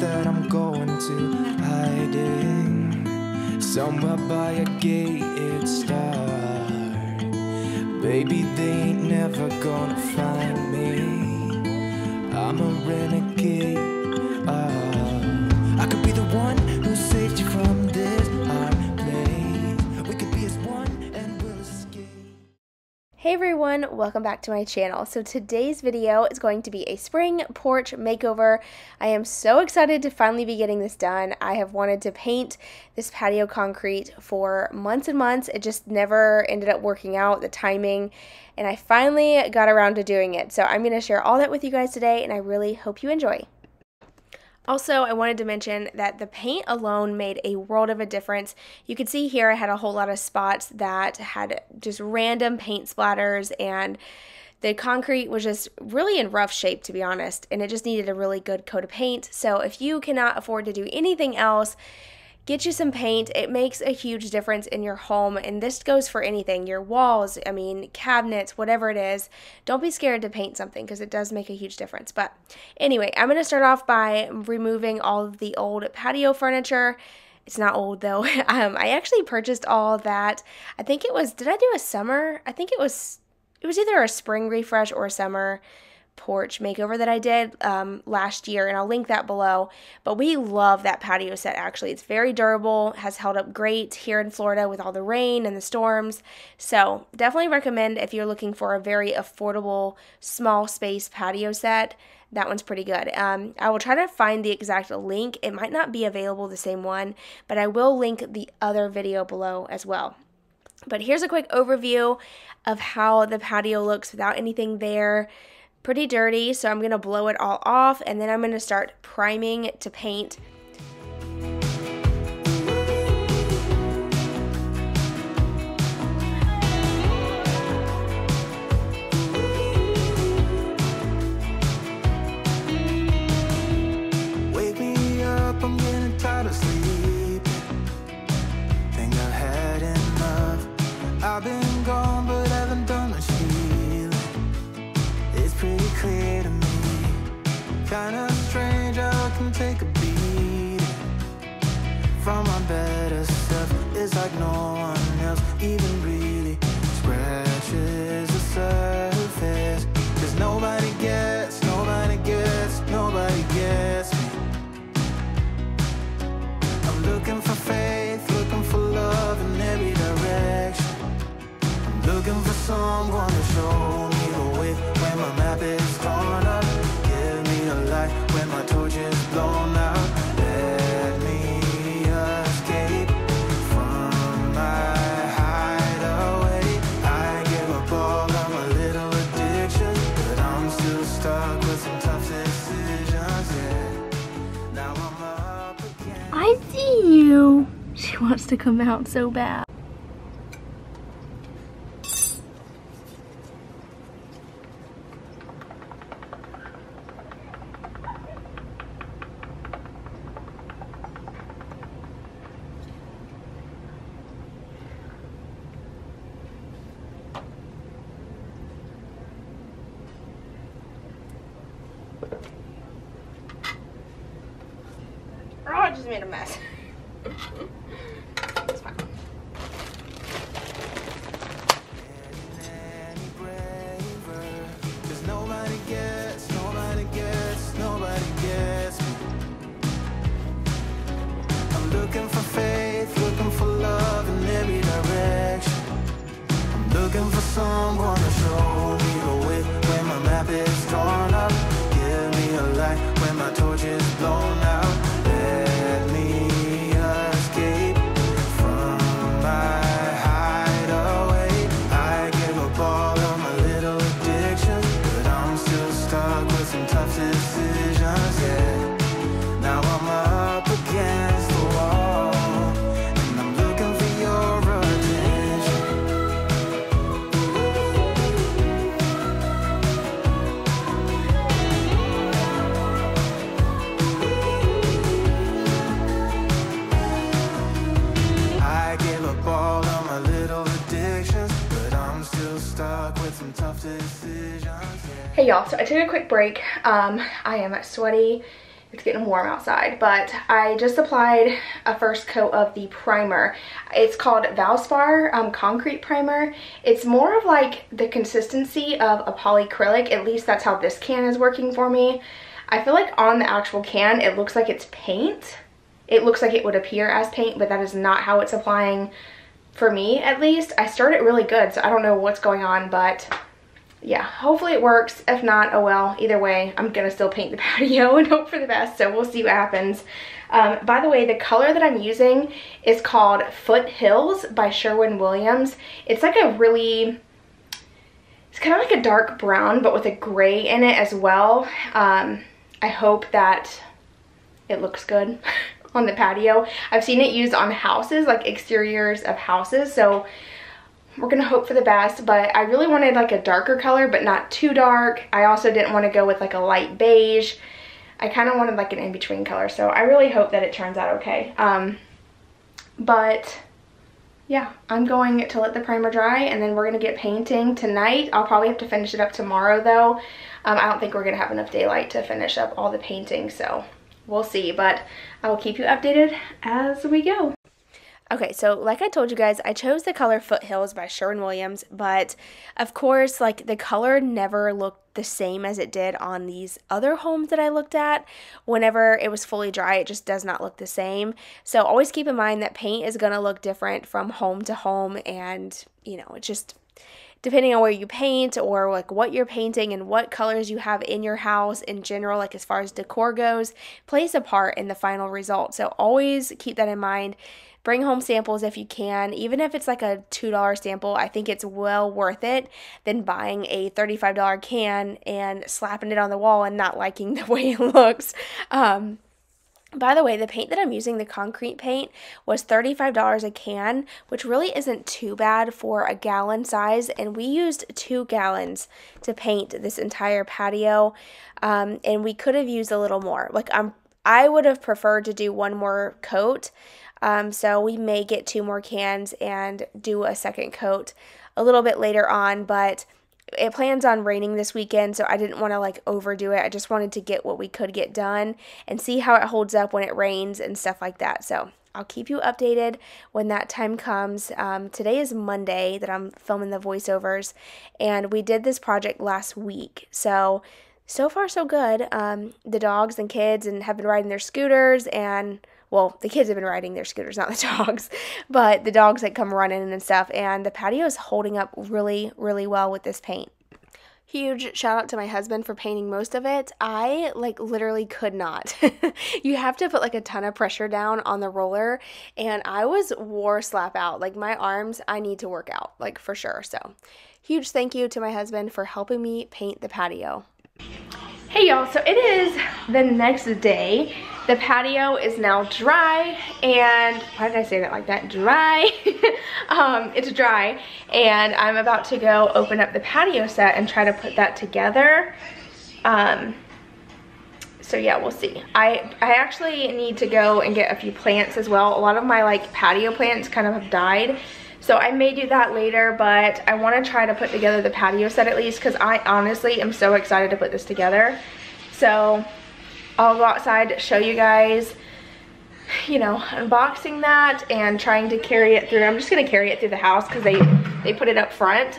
think that I'm going to hiding somewhere by a gated star. Baby, they ain't never gonna find me. I'm a renegade. I could be the one who saved you from this hard place. We could be as one and we'll escape. Hey everyone, welcome back to my channel. So today's video is going to be a spring porch makeover. I am so excited to finally be getting this done. I have wanted to paint this patio concrete for months and months. It just never ended up working out, the timing, and I finally got around to doing it. So I'm going to share all that with you guys today, and I really hope you enjoy. Also, I wanted to mention that the paint alone made a world of a difference. You can see here I had a whole lot of spots that had just random paint splatters, and the concrete was just really in rough shape, to be honest, and it just needed a really good coat of paint. So if you cannot afford to do anything else, get you some paint. It makes a huge difference in your home, and this goes for anything. Your walls, I mean, cabinets, whatever it is. Don't be scared to paint something because it does make a huge difference. But anyway, I'm going to start off by removing all of the old patio furniture. It's not old though. I actually purchased all that. I think it was, did I do a summer? I think it was either a spring refresh or a summer porch makeover that I did last year, and I'll link that below. But we love that patio set, actually. It's very durable, has held up great here in Florida with all the rain and the storms. So definitely recommend if you're looking for a very affordable, small space patio set. That one's pretty good. I will try to find the exact link. It might not be available, the same one, but I will link the other video below as well. But here's a quick overview of how the patio looks without anything there. Pretty dirty, so I'm gonna blow it all off, and then I'm gonna start priming to paint. Wake me up, I'm getting tired of sleeping. Think I've had enough. I've been gone, but haven't done much. Pretty clear to me, kind of strange, I can take a beat from my better self. It's like no one else even really scratches the surface, cause nobody gets, nobody gets, nobody gets me. I'm looking for faith, looking for love in every direction. I'm looking for someone to show me the way. My map is torn up. Give me a light when my torch is blown out. Let me escape from my hideaway. I give up all of my little addiction, but I'm still stuck with some tough decisions. Yeah. Now I'm up again. I see you. She wants to come out so bad. Just made a mess. It's fine. Nobody gets, nobody gets, nobody gets me. I'm looking for faith, looking for love in every direction. I'm looking for someone to show me the way when my map is torn up. Give me a light when my torch is blown out. Hey y'all, so I took a quick break. I am sweaty. It's getting warm outside, but I just applied a first coat of the primer. It's called Valspar Concrete Primer. It's more of like the consistency of a polyacrylic, at least that's how this can is working for me. I feel like on the actual can, it looks like it's paint. It looks like it would appear as paint, but that is not how it's applying for me, at least. I stirred it really good, so I don't know what's going on, but yeah, hopefully it works. If not, oh well. Either way, I'm gonna still paint the patio and hope for the best, so we'll see what happens. By the way, the color that I'm using is called Foothills by Sherwin Williams. It's like a really, it's kind of like a dark brown, but with a gray in it as well. I hope that it looks good on the patio. I've seen it used on houses, like exteriors of houses, so we're gonna hope for the best. But I really wanted like a darker color, but not too dark. I also didn't want to go with like a light beige. I kind of wanted like an in-between color, so I really hope that it turns out okay. But yeah, I'm going to let the primer dry and then we're gonna get painting tonight. I'll probably have to finish it up tomorrow though. I don't think we're gonna have enough daylight to finish up all the painting, so we'll see, but I will keep you updated as we go. Okay, so like I told you guys, I chose the color Foothills by Sherwin Williams, but of course, like the color never looked the same as it did on these other homes that I looked at. Whenever it was fully dry, it just does not look the same. So always keep in mind that paint is gonna look different from home to home, and you know, it's just depending on where you paint or like what you're painting and what colors you have in your house in general, like as far as decor goes, plays a part in the final result. So always keep that in mind. Bring home samples if you can. Even if it's like a $2 sample, I think it's well worth it than buying a $35 can and slapping it on the wall and not liking the way it looks. By the way, the paint that I'm using, the concrete paint, was $35 a can, which really isn't too bad for a gallon size, and we used 2 gallons to paint this entire patio, and we could have used a little more. Like I would have preferred to do one more coat, so we may get 2 more cans and do a second coat a little bit later on, but it plans on raining this weekend, so I didn't want to like overdo it. I just wanted to get what we could get done and see how it holds up when it rains and stuff like that. So I'll keep you updated when that time comes. Today is Monday that I'm filming the voiceovers, and we did this project last week. So far so good. The dogs and kids and have been riding their scooters, and well, the kids have been riding their scooters, not the dogs, but the dogs that come running and stuff, and the patio is holding up really, really well with this paint. Huge shout out to my husband for painting most of it. I like literally could not. You have to put like a ton of pressure down on the roller, and I was war slap out. Like my arms, I need to work out, like for sure. So huge thank you to my husband for helping me paint the patio. Hey y'all, so it is the next day. The patio is now dry, and why did I say that like that? Dry. It's dry, and I'm about to go open up the patio set and try to put that together. So yeah, we'll see. I actually need to go and get a few plants as well. A lot of my like patio plants kind of have died, so I may do that later, but I want to try to put together the patio set at least, because I honestly am so excited to put this together. So I'll go outside, show you guys, you know, unboxing that and trying to carry it through. I'm just going to carry it through the house because they put it up front,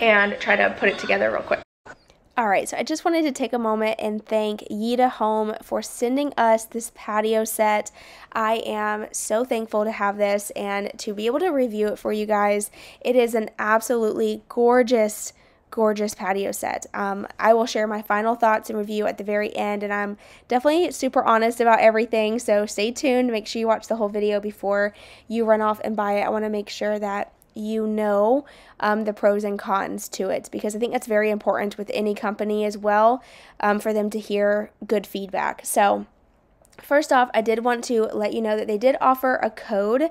and try to put it together real quick. Alright, so I just wanted to take a moment and thank Yita Home for sending us this patio set. I am so thankful to have this and to be able to review it for you guys. It is an absolutely gorgeous, gorgeous patio set. I will share my final thoughts and review at the very end, and I'm definitely super honest about everything, so stay tuned. Make sure you watch the whole video before you run off and buy it. I want to make sure that you know the pros and cons to it, because I think that's very important with any company as well, for them to hear good feedback. So first off, I did want to let you know that they did offer a code,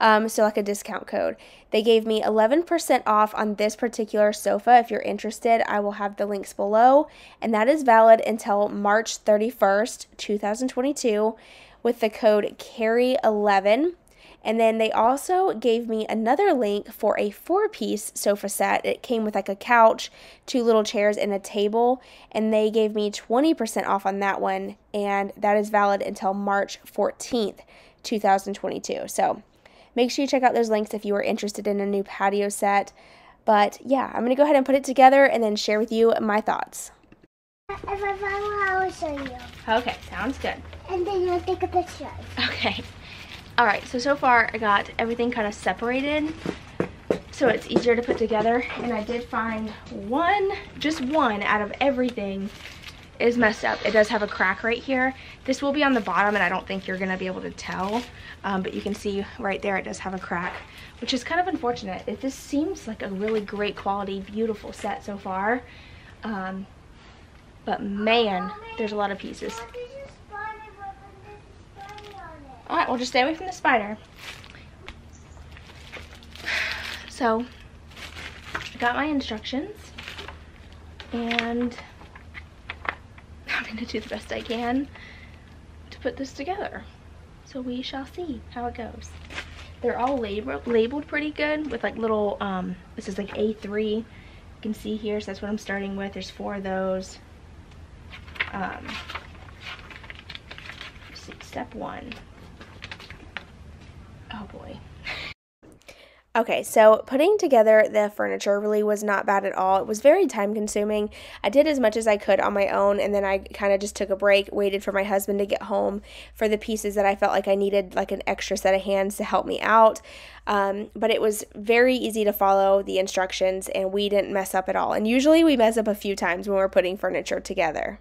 so like a discount code. They gave me 11% off on this particular sofa. If you're interested, I will have the links below, and that is valid until March 31st, 2022 with the code Karrie11. And then they also gave me another link for a 4-piece sofa set. It came with like a couch, 2 little chairs, and a table. And they gave me 20% off on that one. And that is valid until March 14th, 2022. So make sure you check out those links if you are interested in a new patio set. But yeah, I'm going to go ahead and put it together and then share with you my thoughts. If I find one, I will show you. Okay, sounds good. And then you'll take a picture. Okay. Alright, so far I got everything kind of separated so it's easier to put together, and I did find just one out of everything is messed up. It does have a crack right here. This will be on the bottom and I don't think you're going to be able to tell, but you can see right there it does have a crack, which is kind of unfortunate. This seems like a really great quality, beautiful set so far, but man, there's a lot of pieces. Alright, we'll just stay away from the spider. So, I got my instructions, and I'm going to do the best I can to put this together. So we shall see how it goes. They're all labeled pretty good with like little, this is like A3. You can see here, so that's what I'm starting with. There's 4 of those. Step 1. Oh boy. Okay, so putting together the furniture really was not bad at all. It was very time consuming. I did as much as I could on my own, and then I kind of just took a break, waited for my husband to get home for the pieces that I felt like I needed like an extra set of hands to help me out. But it was very easy to follow the instructions, and we didn't mess up at all. And usually we mess up a few times when we're putting furniture together.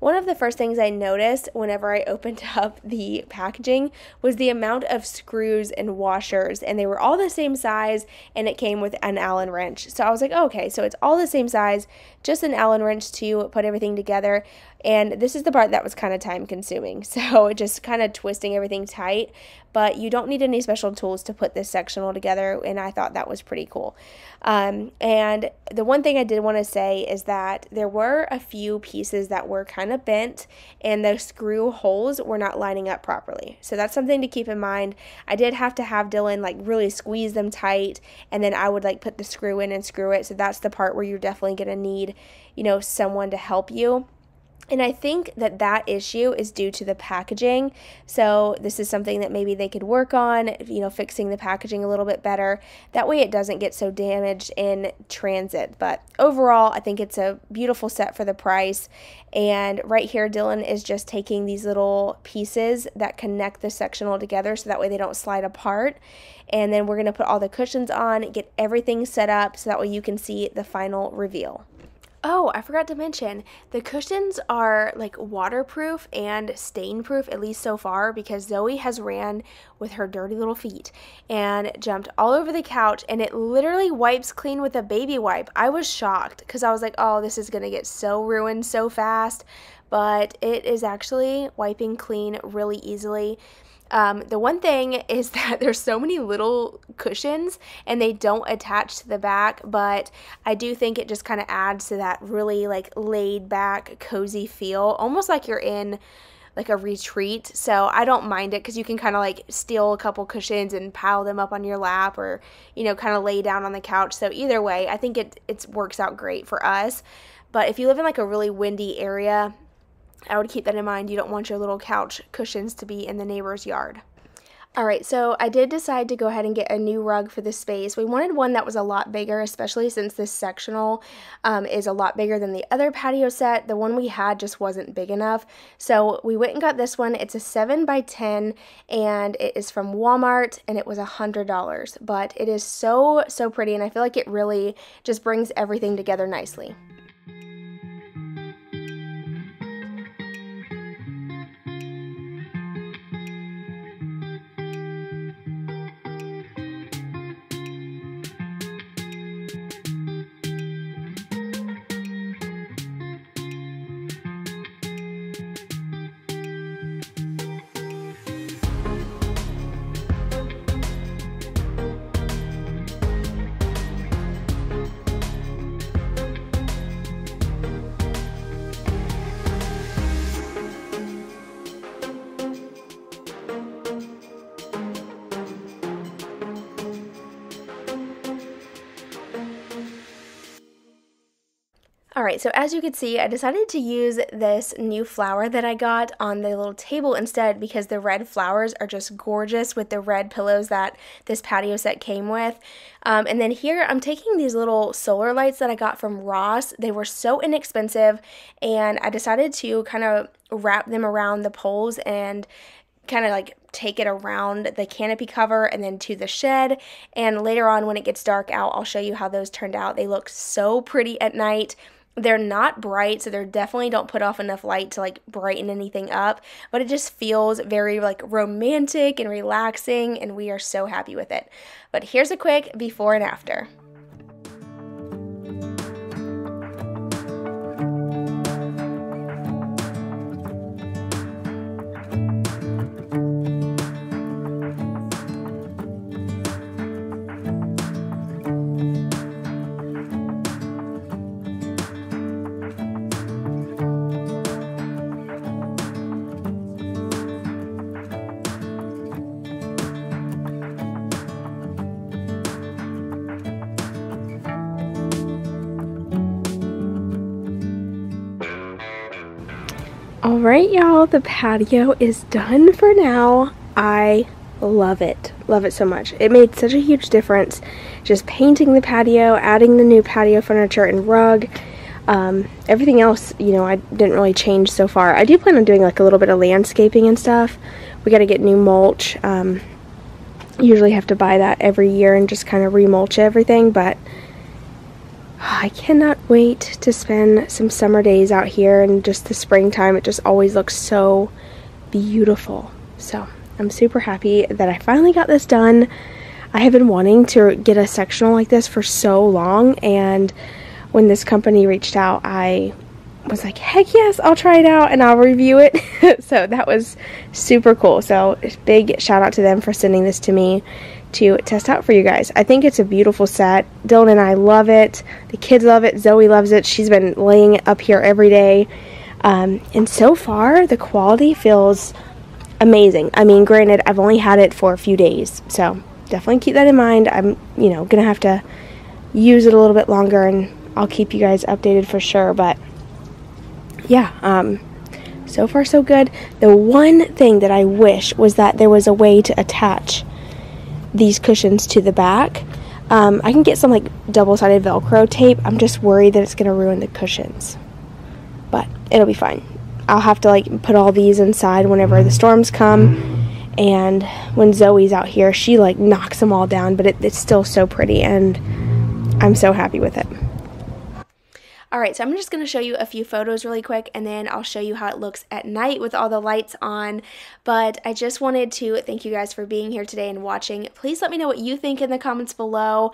One of the first things I noticed whenever I opened up the packaging was the amount of screws and washers, and they were all the same size, and it came with an Allen wrench. So I was like, oh, okay, so it's all the same size, just an Allen wrench to put everything together. And this is the part that was kind of time consuming. So just kind of twisting everything tight, but you don't need any special tools to put this sectional together. And I thought that was pretty cool. And the one thing I did want to say is that there were a few pieces that were kind of bent and the screw holes were not lining up properly. So that's something to keep in mind. I did have to have Dylan like really squeeze them tight, and then I would like put the screw in and screw it. So that's the part where you're definitely going to need, you know, someone to help you. And I think that that issue is due to the packaging. So this is something that maybe they could work on, you know, fixing the packaging a little bit better. That way it doesn't get so damaged in transit. But overall, I think it's a beautiful set for the price. And right here, Dylan is just taking these little pieces that connect the sectional together so that way they don't slide apart. And then we're going to put all the cushions on, get everything set up so that way you can see the final reveal. Oh, I forgot to mention, the cushions are like waterproof and stain proof, at least so far, because Zoe has ran with her dirty little feet and jumped all over the couch, and it literally wipes clean with a baby wipe. I was shocked because I was like, oh, this is going to get so ruined so fast, but it is actually wiping clean really easily. The one thing is that there's so many little cushions and they don't attach to the back, but I do think it just kind of adds to that really like laid back, cozy feel, almost like you're in like a retreat. So I don't mind it because you can kind of like steal a couple cushions and pile them up on your lap, or, you know, kind of lay down on the couch. So either way, I think it works out great for us. But if you live in like a really windy area, I would keep that in mind. You don't want your little couch cushions to be in the neighbor's yard. Alright, so I did decide to go ahead and get a new rug for this space. We wanted one that was a lot bigger, especially since this sectional is a lot bigger than the other patio set. The one we had just wasn't big enough. So we went and got this one. It's a 7x10 and it is from Walmart, and it was $100. But it is so, so pretty, and I feel like it really just brings everything together nicely. Alright, so as you can see, I decided to use this new flower that I got on the little table instead because the red flowers are just gorgeous with the red pillows that this patio set came with. And then here I'm taking these little solar lights that I got from Ross. They were so inexpensive, and I decided to kind of wrap them around the poles and kind of like take it around the canopy cover and then to the shed. And later on when it gets dark out, I'll show you how those turned out. They look so pretty at night. They're not bright, so they definitely don't put off enough light to like brighten anything up, but it just feels very like romantic and relaxing, and we are so happy with it. But here's a quick before and after. Alright y'all, the patio is done for now. I love it so much. It made such a huge difference just painting the patio, adding the new patio furniture and rug. Everything else, you know, I didn't really change so far. I do plan on doing like a little bit of landscaping and stuff. We gotta get new mulch. Usually have to buy that every year and just kind of remulch everything, but I cannot wait to spend some summer days out here, and just the springtime, it just always looks so beautiful. So I'm super happy that I finally got this done. I have been wanting to get a sectional like this for so long, and when this company reached out, I was like, heck yes, I'll try it out and I'll review it. So that was super cool. So big shout out to them for sending this to me to test out for you guys. I think it's a beautiful set. Dylan and I love it. The kids love it. Zoe loves it. She's been laying it up here every day. And so far, the quality feels amazing. I mean, granted, I've only had it for a few days, so definitely keep that in mind. I'm, you know, gonna have to use it a little bit longer, and I'll keep you guys updated for sure, but yeah, so far so good. The one thing that I wish was that there was a way to attach these cushions to the back. I can get some like double-sided Velcro tape. I'm just worried that it's gonna ruin the cushions, but it'll be fine. I'll have to like put all these inside whenever the storms come, and when Zoe's out here, she like knocks them all down, but it's still so pretty, and I'm so happy with it. Alright, so I'm just going to show you a few photos really quick, and then I'll show you how it looks at night with all the lights on. But I just wanted to thank you guys for being here today and watching. Please let me know what you think in the comments below.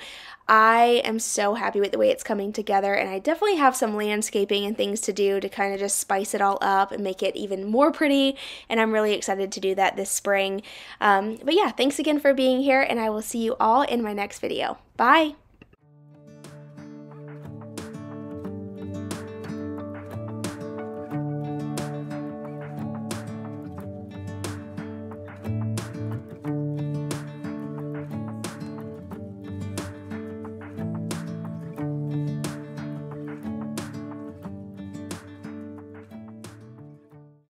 I am so happy with the way it's coming together, and I definitely have some landscaping and things to do to kind of just spice it all up and make it even more pretty, and I'm really excited to do that this spring. But yeah, thanks again for being here, and I will see you all in my next video. Bye!